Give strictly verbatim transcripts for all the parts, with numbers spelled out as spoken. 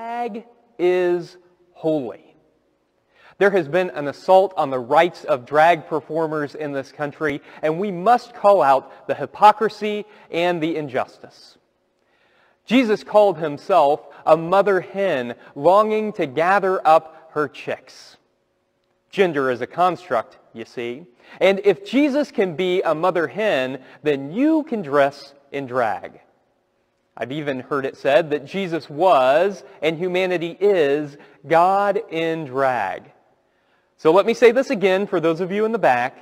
flag is holy. There has been an assault on the rights of drag performers in this country, and we must call out the hypocrisy and the injustice. Jesus called himself a mother hen longing to gather up her chicks. Gender is a construct, you see. And if Jesus can be a mother hen, then you can dress in drag. I've even heard it said that Jesus was, and humanity is, God in drag. So let me say this again for those of you in the back.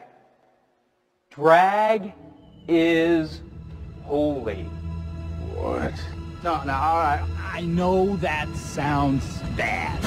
Drag is holy. What? No, no, all right. I know that sounds bad.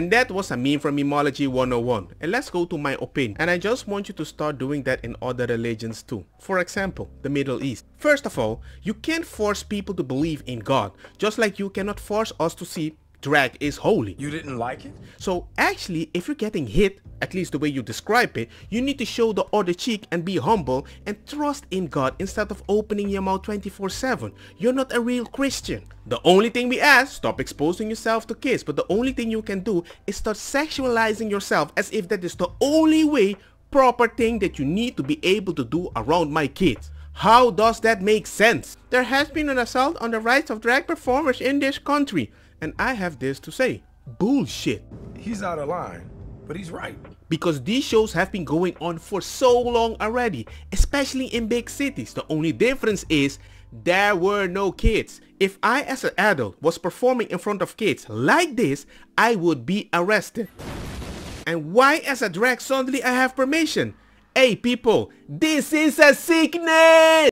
And that was a meme from Memeology one oh one. And let's go to my opinion. And I just want you to start doing that in other religions too. For example, the Middle East. First of all, you can't force people to believe in God, just like you cannot force us to see drag is holy. You didn't like it? So actually, if you're getting hit, at least the way you describe it, you need to show the other cheek and be humble and trust in God instead of opening your mouth twenty-four seven. You're not a real Christian. The only thing we ask, stop exposing yourself to kids, but the only thing you can do is start sexualizing yourself as if that is the only way, proper thing that you need to be able to do around my kids. How does that make sense? There has been an assault on the rights of drag performers in this country. And I have this to say, bullshit. He's out of line, but he's right. Because these shows have been going on for so long already, especially in big cities. The only difference is there were no kids. If I as an adult was performing in front of kids like this, I would be arrested. And why as a drag suddenly I have permission? Hey people, this is a sickness!